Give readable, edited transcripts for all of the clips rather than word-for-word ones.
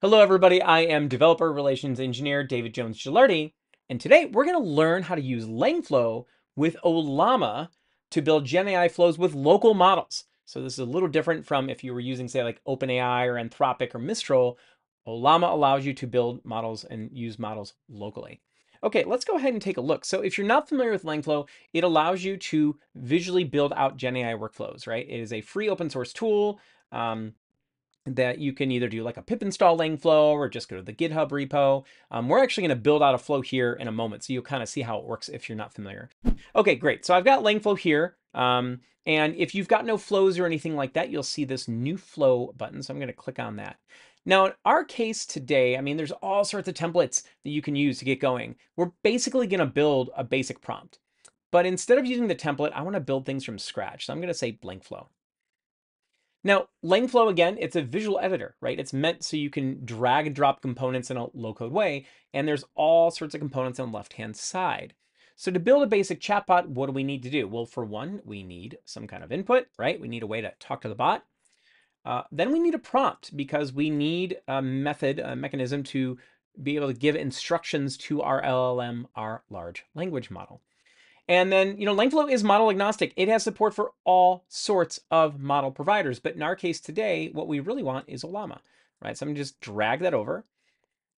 Hello everybody, I am Developer Relations Engineer David Jones-Gilardi, and today we're going to learn how to use Langflow with Ollama to build GenAI flows with local models. So this is a little different from if you were using, say, like OpenAI or Anthropic or Mistral. Ollama allows you to build models and use models locally. Okay, let's go ahead and take a look. So if you're not familiar with Langflow, it allows you to visually build out GenAI workflows, right? It is a free open source tool. That you can either do like a pip install Langflow or just go to the GitHub repo. We're actually going to build out a flow here in a moment, so you'll kind of see how it works if you're not familiar. Okay, great. So I've got Langflow here. And if you've got no flows or anything like that, you'll see this new flow button. So I'm going to click on that. Now, in our case today, I mean, there's all sorts of templates that you can use to get going. We're basically going to build a basic prompt. But instead of using the template, I want to build things from scratch. So I'm going to say blank flow. Now, Langflow, again, it's a visual editor, right? It's meant so you can drag and drop components in a low-code way, and there's all sorts of components on the left-hand side. So to build a basic chatbot, what do we need to do? Well, for one, we need some kind of input, right? We need a way to talk to the bot. Then we need a prompt because we need a method, a mechanism to be able to give instructions to our LLM, our large language model. And then, you know, Langflow is model agnostic. It has support for all sorts of model providers. But in our case today, what we really want is Ollama, right? So I'm gonna just drag that over.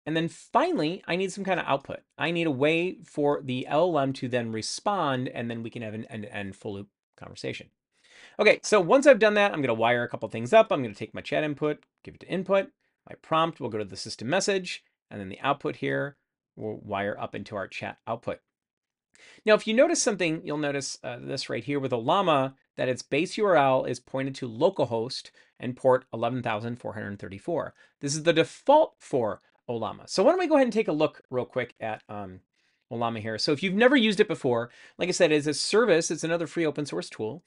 And then finally, I need some kind of output. I need a way for the LLM to then respond, and then we can have an end-to-end full loop conversation. Okay, so once I've done that, I'm gonna wire a couple things up. I'm gonna take my chat input, give it to input. My prompt will go to the system message, and then the output here will wire up into our chat output. Now, if you notice something, you'll notice this right here with Ollama, that its base URL is pointed to localhost and port 11,434. This is the default for Ollama. So why don't we go ahead and take a look real quick at Ollama here. So if you've never used it before, like I said, it's a service. It's another free open source tool.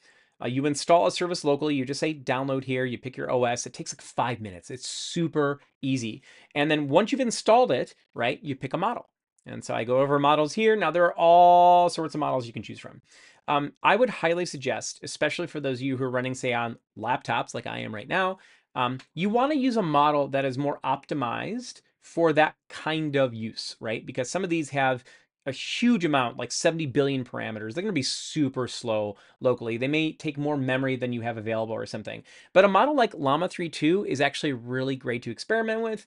You install a service locally. You just say download here. You pick your OS. It takes like 5 minutes. It's super easy. And then once you've installed it, right, you pick a model. And so I go over models here. Now there are all sorts of models you can choose from. I would highly suggest, especially for those of you who are running, say, on laptops like I am right now, you want to use a model that is more optimized for that kind of use, right? Because some of these have a huge amount, like 70 billion parameters. They're going to be super slow locally. They may take more memory than you have available or something. But a model like Llama 3.2 is actually really great to experiment with.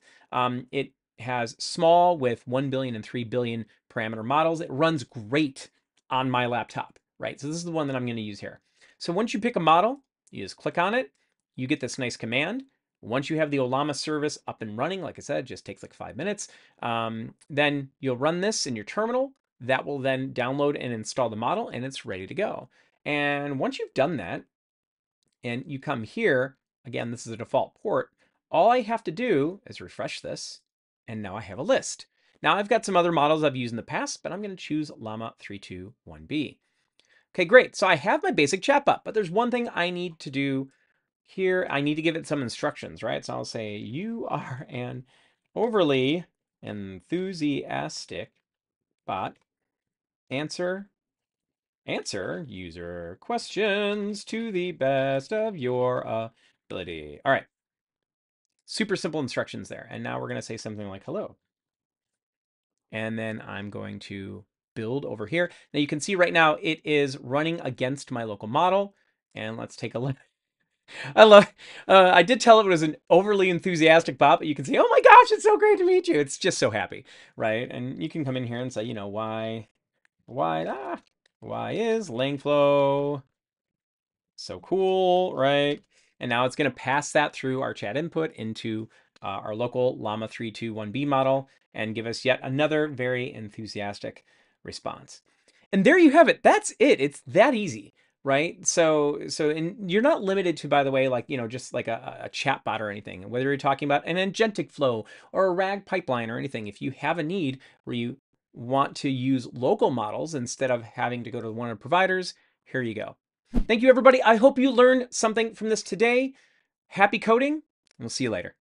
It has small with 1 billion and 3 billion parameter models. It runs great on my laptop, right? So this is the one that I'm going to use here. So once you pick a model, you just click on it. You get this nice command. Once you have the Ollama service up and running, like I said, just takes like 5 minutes. Then you'll run this in your terminal. That will then download and install the model, and it's ready to go. And once you've done that, and you come here, again, this is the default port. All I have to do is refresh this. And now I have a list. Now I've got some other models I've used in the past, but I'm going to choose Llama 3.2.1b. Okay, great. So I have my basic chatbot, but there's one thing I need to do here. I need to give it some instructions, right? So I'll say, you are an overly enthusiastic bot. Answer user questions to the best of your ability. All right. Super simple instructions there. And now we're going to say something like hello. And then I'm going to build over here. Now you can see right now it is running against my local model. And let's take a look. I did tell it was an overly enthusiastic bot, but you can see, oh my gosh, it's so great to meet you. It's just so happy, right? And you can come in here and say, you know, why is Langflow so cool, right? And now it's going to pass that through our chat input into our local Llama 3.2.1b model and give us yet another very enthusiastic response. And there you have it. That's it. It's that easy, right? So and you're not limited to, by the way, like, you know, just like a chat bot or anything, whether you're talking about an agentic flow or a RAG pipeline or anything. If you have a need where you want to use local models instead of having to go to one of the providers, here you go. Thank you, everybody. I hope you learned something from this today. Happy coding, and we'll see you later.